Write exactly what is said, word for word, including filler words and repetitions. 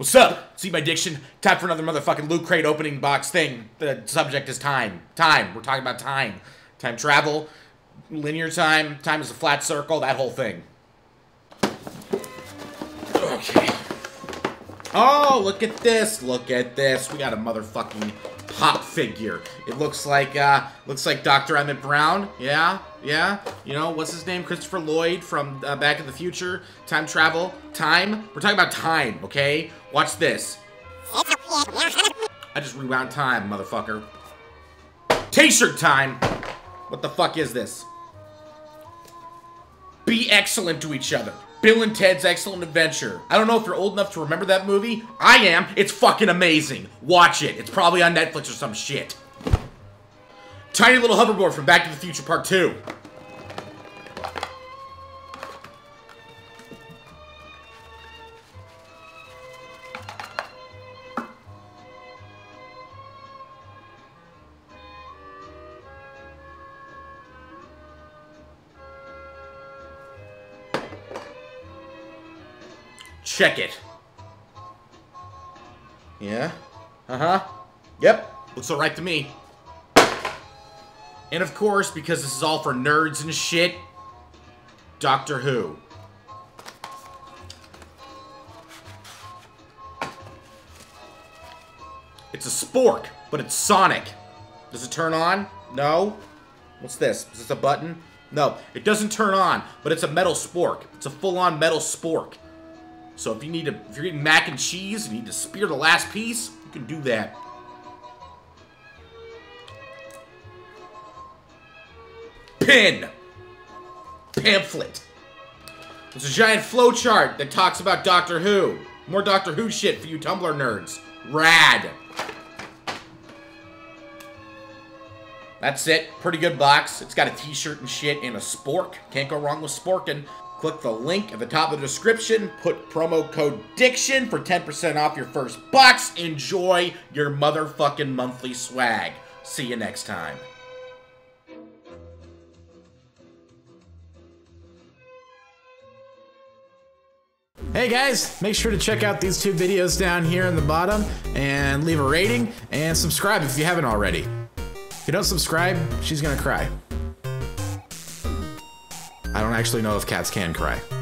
What's up? See my diction? Time for another motherfucking loot crate opening box thing. The subject is time. Time. We're talking about time. Time travel. Linear time. Time is a flat circle. That whole thing. Okay. Oh, look at this. Look at this. We got a motherfucking pop figure. It looks like, uh, looks like Doctor Emmett Brown. Yeah? Yeah? You know, what's his name? Christopher Lloyd from uh, Back to the Future. Time travel. Time. We're talking about time, okay? Watch this. I just rewound time, motherfucker. T-shirt time. What the fuck is this? Be excellent to each other. Bill and Ted's Excellent Adventure. I don't know if you're old enough to remember that movie. I am. It's fucking amazing. Watch it. It's probably on Netflix or some shit. Tiny little hoverboard from Back to the Future Part two. Check it. Yeah? Uh-huh. Yep. Looks alright to me. And of course, because this is all for nerds and shit, Doctor Who. It's a spork, but it's Sonic. Does it turn on? No. What's this? Is this a button? No. It doesn't turn on, but it's a metal spork. It's a full-on metal spork. So if you need to, if you're eating mac and cheese and you need to spear the last piece, you can do that. Pin! Pamphlet. It's a giant flowchart that talks about Doctor Who. More Doctor Who shit for you Tumblr nerds. Rad. That's it. Pretty good box. It's got a t-shirt and shit and a spork. Can't go wrong with sporking. Click the link at the top of the description, put promo code DICTION for ten percent off your first box. Enjoy your motherfucking monthly swag. See you next time. Hey guys, make sure to check out these two videos down here in the bottom and leave a rating and subscribe if you haven't already. If you don't subscribe, she's gonna cry. I don't actually know if cats can cry.